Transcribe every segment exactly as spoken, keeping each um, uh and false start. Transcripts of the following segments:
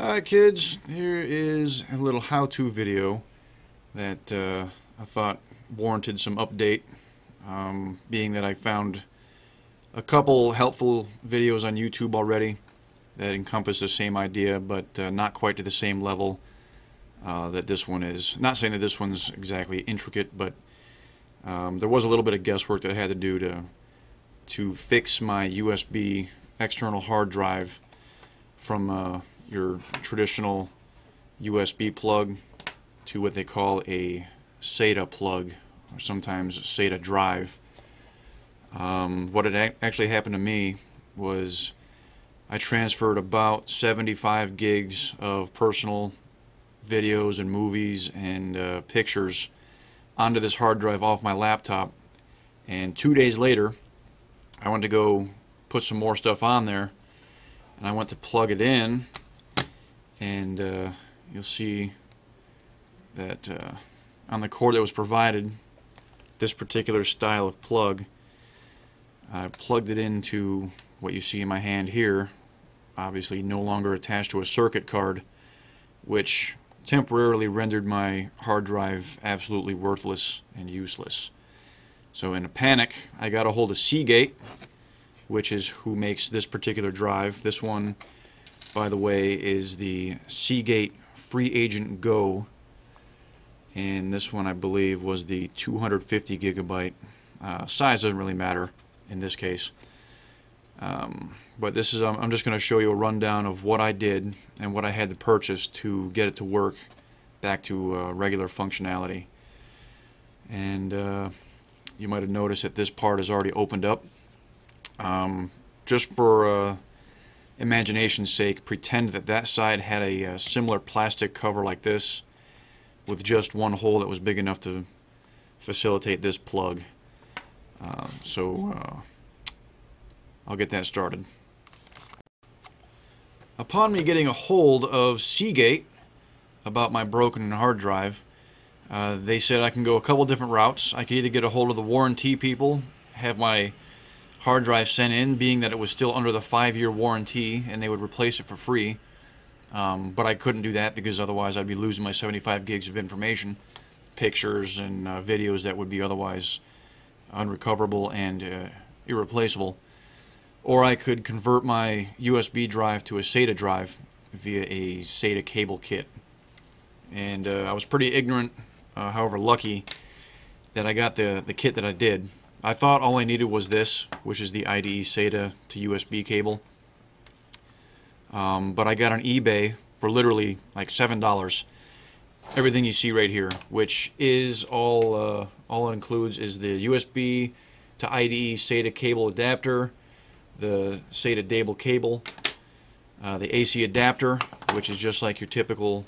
Alright kids, here is a little how-to video that uh, I thought warranted some update, um, being that I found a couple helpful videos on YouTube already that encompass the same idea, but uh, not quite to the same level uh, that this one is. Not saying that this one's exactly intricate, but um, there was a little bit of guesswork that I had to do to, to fix my U S B external hard drive from uh, your traditional U S B plug to what they call a SATA plug, or sometimes SATA drive. Um, what had actually happened to me was I transferred about seventy-five gigs of personal videos and movies and uh, pictures onto this hard drive off my laptop, and two days later I went to go put some more stuff on there, and I went to plug it in, and uh, you'll see that uh, on the cord that was provided, this particular style of plug, I plugged it into what you see in my hand here, obviously no longer attached to a circuit card, which temporarily rendered my hard drive absolutely worthless and useless. So in a panic, I got a hold of Seagate, which is who makes this particular drive. This one, by the way, is the Seagate FreeAgent Go, and this one I believe was the two hundred fifty gigabyte. Uh, size doesn't really matter in this case, um, but this is, um, I'm just going to show you a rundown of what I did and what I had to purchase to get it to work back to uh, regular functionality. And uh, you might have noticed that this part is already opened up. Um, just for uh, imagination's sake, pretend that that side had a, a similar plastic cover like this, with just one hole that was big enough to facilitate this plug. Uh, so uh, I'll get that started. Upon me getting a hold of Seagate about my broken hard drive, uh, they said I can go a couple different routes. I could either get a hold of the warranty people, have my hard drive sent in, being that it was still under the five-year warranty and they would replace it for free, um, but I couldn't do that because otherwise I'd be losing my seventy-five gigs of information, pictures and uh, videos that would be otherwise unrecoverable and uh, irreplaceable. Or I could convert my U S B drive to a SATA drive via a SATA cable kit, and uh, I was pretty ignorant, uh, however lucky that I got the the kit that I did. I thought all I needed was this, which is the I D E SATA to U S B cable, um, but I got on eBay for literally like seven dollars everything you see right here, which is all uh, all it includes is the U S B to I D E SATA cable adapter, the SATA dable cable, uh, the A C adapter, which is just like your typical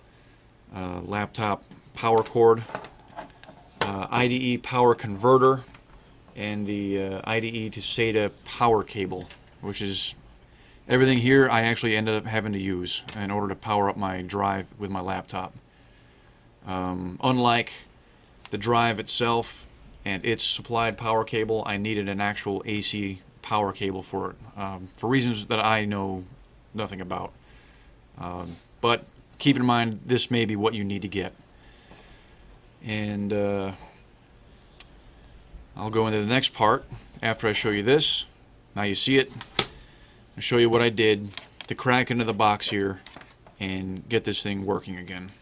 uh, laptop power cord, uh, I D E power converter, and the uh, I D E to SATA power cable, which is everything here I actually ended up having to use in order to power up my drive with my laptop. Um, unlike the drive itself and its supplied power cable, I needed an actual A C power cable for it, um, for reasons that I know nothing about. Um, but keep in mind, this may be what you need to get. And uh, I'll go into the next part after I show you this. Now you see it. I'll show you what I did to crack into the box here and get this thing working again.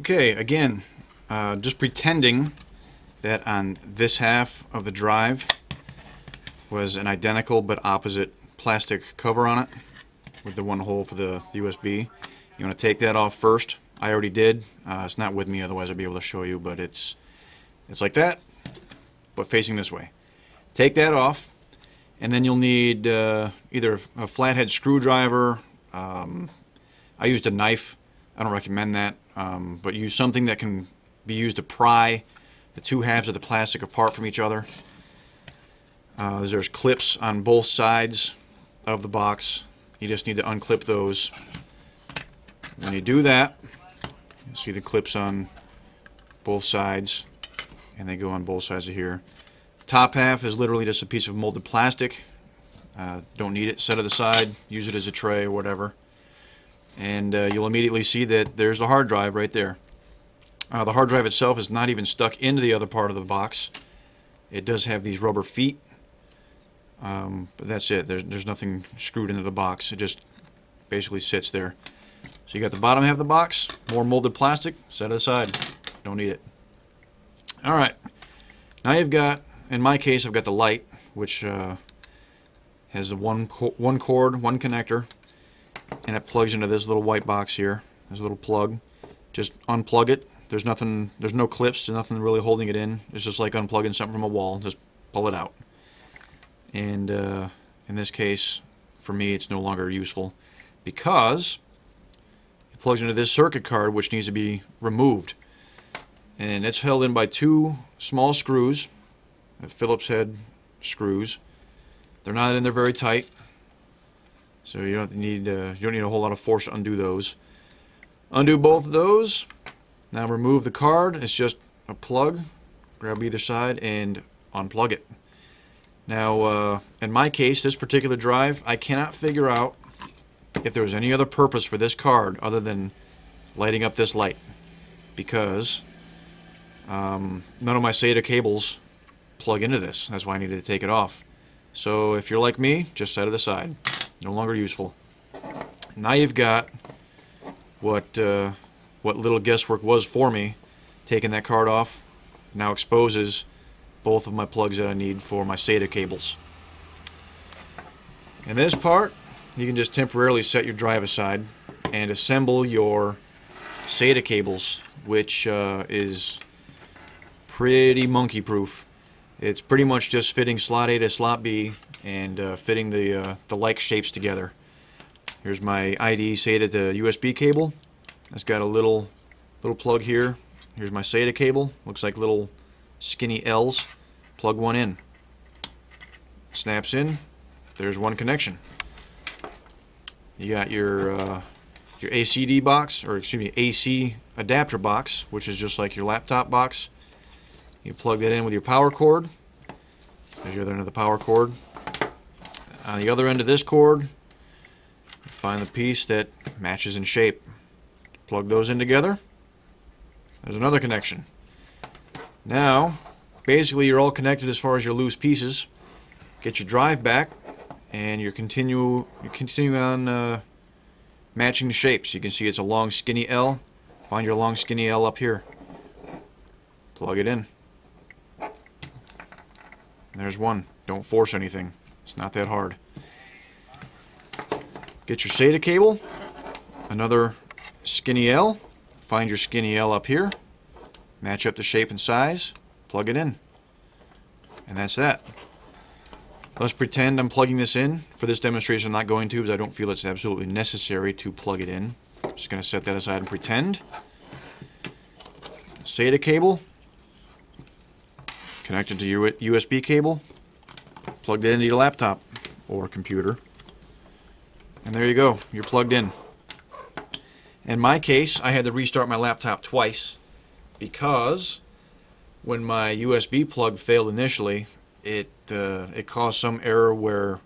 Okay, again, uh, just pretending that on this half of the drive was an identical but opposite plastic cover on it with the one hole for the U S B. You want to take that off first. I already did. Uh, it's not with me, otherwise I'd be able to show you, but it's it's like that, but facing this way. Take that off, and then you'll need uh, either a flathead screwdriver. Um, I used a knife. I don't recommend that, um, but use something that can be used to pry the two halves of the plastic apart from each other. Uh, there's clips on both sides of the box. You just need to unclip those. When you do that, you see the clips on both sides, and they go on both sides of here. The top half is literally just a piece of molded plastic. Uh, don't need it, set it aside, use it as a tray or whatever. And uh, you'll immediately see that there's the hard drive right there. Uh, the hard drive itself is not even stuck into the other part of the box. It does have these rubber feet, um, but that's it. There's, there's nothing screwed into the box. It just basically sits there. So you got the bottom half of the box, more molded plastic, set it aside. Don't need it. All right, now you've got, in my case, I've got the light, which uh, has the one, co one cord, one connector, and it plugs into this little white box here. There's a little plug. Just unplug it. There's nothing, there's no clips, there's nothing really holding it in. It's just like unplugging something from a wall. Just pull it out. And uh, in this case, for me, it's no longer useful because it plugs into this circuit card, which needs to be removed. And it's held in by two small screws, Phillips head screws. They're not in there very tight, so you don't need uh, you don't need a whole lot of force to undo those. Undo both of those. Now remove the card. It's just a plug. Grab either side and unplug it. Now, uh, in my case, this particular drive, I cannot figure out if there was any other purpose for this card other than lighting up this light, because um, none of my SATA cables plug into this. That's why I needed to take it off. So if you're like me, just set it aside. No longer useful. Now you've got what uh, what little guesswork was for me. Taking that card off now exposes both of my plugs that I need for my SATA cables. In this part, you can just temporarily set your drive aside and assemble your SATA cables, which uh, is pretty monkey proof. It's pretty much just fitting slot A to slot B and uh, fitting the, uh, the like shapes together. Here's my I D E SATA to U S B cable. It's got a little little plug here. Here's my SATA cable. Looks like little skinny L's. Plug one in. Snaps in. There's one connection. You got your uh, your A C D box, or excuse me, A C adapter box, which is just like your laptop box. You plug that in with your power cord. There's your other end of the power cord. On the other end of this cord, you find the piece that matches in shape. Plug those in together. There's another connection. Now, basically you're all connected as far as your loose pieces. Get your drive back, and you're continue, you continue on uh, matching the shapes. You can see it's a long skinny L. Find your long skinny L up here. Plug it in. There's one. Don't force anything. It's not that hard. Get your SATA cable. Another skinny L. Find your skinny L up here. Match up the shape and size. Plug it in. And that's that. Let's pretend I'm plugging this in. For this demonstration, I'm not going to because I don't feel it's absolutely necessary to plug it in. I'm just going to set that aside and pretend. SATA cable. Connected to your U S B cable, plugged it into your laptop or computer, and there you go, you're plugged in. In my case, I had to restart my laptop twice because when my U S B plug failed initially, it uh, it caused some error where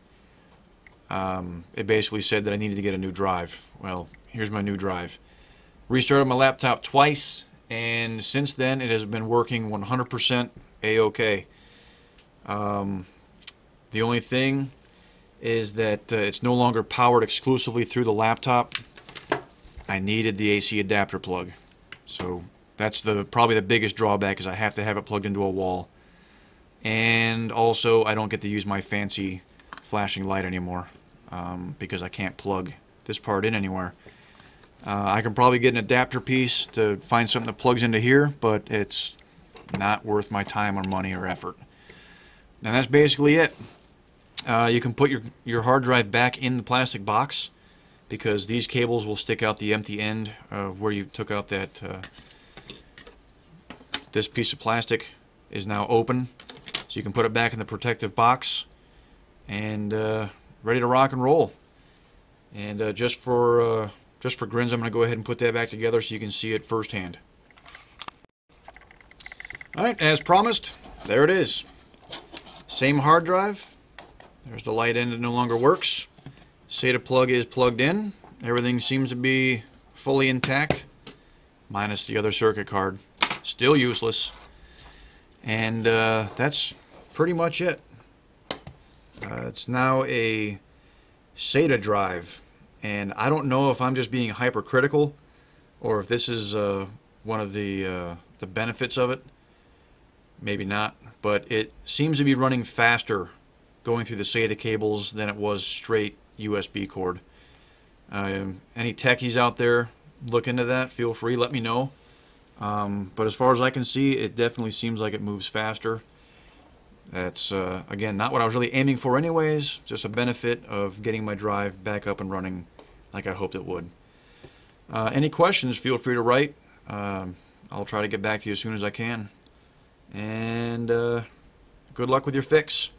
um, it basically said that I needed to get a new drive. Well, here's my new drive. Restarted my laptop twice, and since then it has been working one hundred percent. A-okay. Um, the only thing is that uh, it's no longer powered exclusively through the laptop. I needed the A C adapter plug, so that's the probably the biggest drawback, is I have to have it plugged into a wall, and also I don't get to use my fancy flashing light anymore um, because I can't plug this part in anywhere. Uh, I can probably get an adapter piece to find something that plugs into here, but it's not worth my time or money or effort. And that's basically it. Uh, you can put your, your hard drive back in the plastic box because these cables will stick out the empty end of where you took out that. Uh, this piece of plastic is now open, so you can put it back in the protective box and uh, ready to rock and roll. And uh, just for uh, just for grins, I'm going to go ahead and put that back together so you can see it firsthand. Alright, as promised, there it is. Same hard drive, There's the light end that no longer works. SATA plug is plugged in. Everything seems to be fully intact, minus the other circuit card. Still useless. And uh, that's pretty much it. Uh, it's now a SATA drive. And I don't know if I'm just being hypercritical or if this is uh, one of the, uh, the benefits of it. Maybe not. But it seems to be running faster going through the SATA cables than it was straight U S B cord. Um, any techies out there look into that, feel free, let me know. Um, but as far as I can see, it definitely seems like it moves faster. That's, uh, again, not what I was really aiming for anyways, just a benefit of getting my drive back up and running like I hoped it would. Uh, any questions, feel free to write. Um, I'll try to get back to you as soon as I can. And uh, good luck with your fix.